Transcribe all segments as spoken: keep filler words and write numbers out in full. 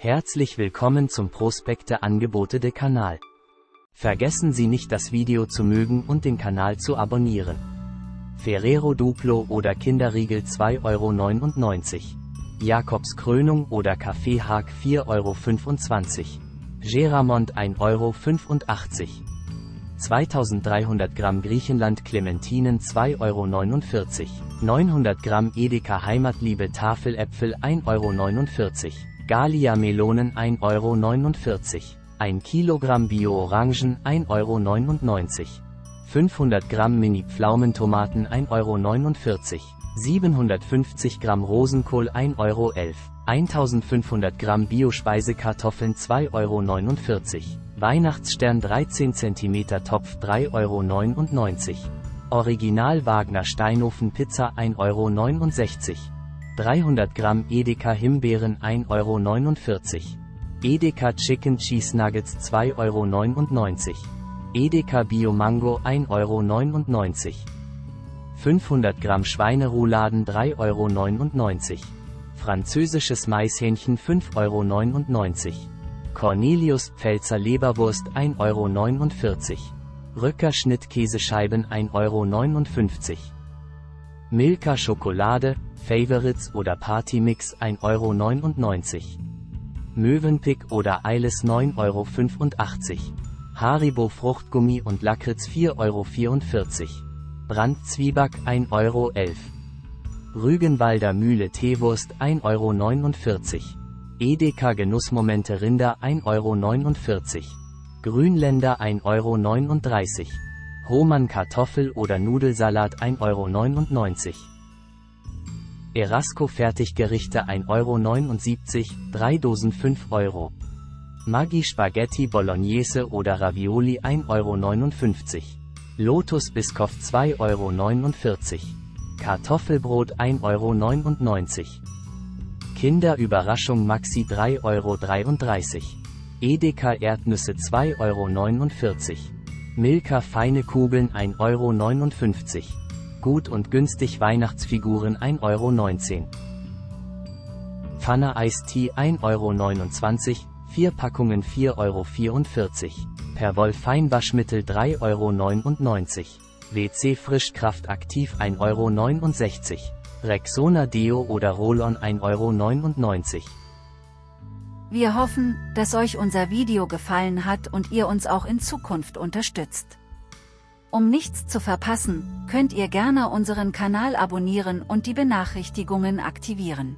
Herzlich willkommen zum Prospekte Angebote de Kanal. Vergessen Sie nicht, das Video zu mögen und den Kanal zu abonnieren. Ferrero Duplo oder Kinderriegel zwei Euro neunundneunzig. Jakobs Krönung oder Kaffee Haag vier Euro fünfundzwanzig. Géramont ein Euro fünfundachtzig. zweitausenddreihundert Gramm Griechenland Clementinen zwei Euro neunundvierzig. neunhundert Gramm Edeka Heimatliebe Tafeläpfel ein Euro neunundvierzig. Galia Melonen ein Euro neunundvierzig. ein Kilogramm Bio-Orangen ein Euro neunundneunzig. fünfhundert Gramm Mini-Pflaumentomaten ein Euro neunundvierzig. siebenhundertfünfzig Gramm Rosenkohl ein Euro elf. eintausendfünfhundert Gramm Bio-Speisekartoffeln zwei Euro neunundvierzig. Weihnachtsstern dreizehn Zentimeter Topf drei Euro neunundneunzig. Original Wagner Steinofen Pizza ein Euro neunundsechzig. dreihundert Gramm Edeka Himbeeren ein Euro neunundvierzig. Edeka Chicken Cheese Nuggets zwei Euro neunundneunzig. Edeka Bio Mango ein Euro neunundneunzig. fünfhundert Gramm Schweinerouladen drei Euro neunundneunzig. Französisches Maishähnchen fünf Euro neunundneunzig. Cornelius Pfälzer Leberwurst ein Euro neunundvierzig. Rückerschnitt Käsescheiben ein Euro neunundfünfzig. Milka Schokolade, Favorites oder Party Mix ein Euro neunundneunzig. Möwenpick oder Eiles neun Euro fünfundachtzig. Haribo Fruchtgummi und Lakritz vier Euro vierundvierzig. Brand Zwieback ein Euro elf. Rügenwalder Mühle Teewurst ein Euro neunundvierzig. Edeka Genussmomente Rinder ein Euro neunundvierzig. Grünländer ein Euro neununddreißig. Hohmann Kartoffel- oder Nudelsalat ein Euro neunundneunzig. Erasco Fertiggerichte ein Euro neunundsiebzig, drei Dosen fünf Euro. Maggi Spaghetti Bolognese oder Ravioli ein Euro neunundfünfzig. Lotus Biscoff zwei Euro neunundvierzig. Kartoffelbrot ein Euro neunundneunzig. Kinderüberraschung Maxi drei Euro dreiunddreißig. Edeka Erdnüsse zwei Euro neunundvierzig. Milka feine Kugeln ein Euro neunundfünfzig. Gut und günstig Weihnachtsfiguren ein Euro neunzehn. Pfanne Eistee ein Euro neunundzwanzig, vier Packungen vier Euro vierundvierzig. Perwoll Feinwaschmittel drei Euro neunundneunzig. W C Frischkraft aktiv ein Euro neunundsechzig. Rexona Deo oder Roll-on ein Euro neunundneunzig. Wir hoffen, dass euch unser Video gefallen hat und ihr uns auch in Zukunft unterstützt. Um nichts zu verpassen, könnt ihr gerne unseren Kanal abonnieren und die Benachrichtigungen aktivieren.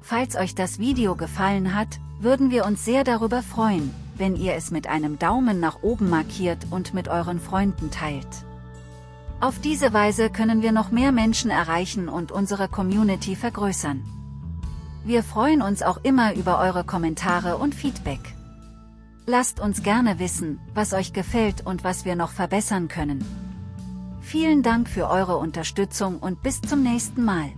Falls euch das Video gefallen hat, würden wir uns sehr darüber freuen, wenn ihr es mit einem Daumen nach oben markiert und mit euren Freunden teilt. Auf diese Weise können wir noch mehr Menschen erreichen und unsere Community vergrößern. Wir freuen uns auch immer über eure Kommentare und Feedback. Lasst uns gerne wissen, was euch gefällt und was wir noch verbessern können. Vielen Dank für eure Unterstützung und bis zum nächsten Mal.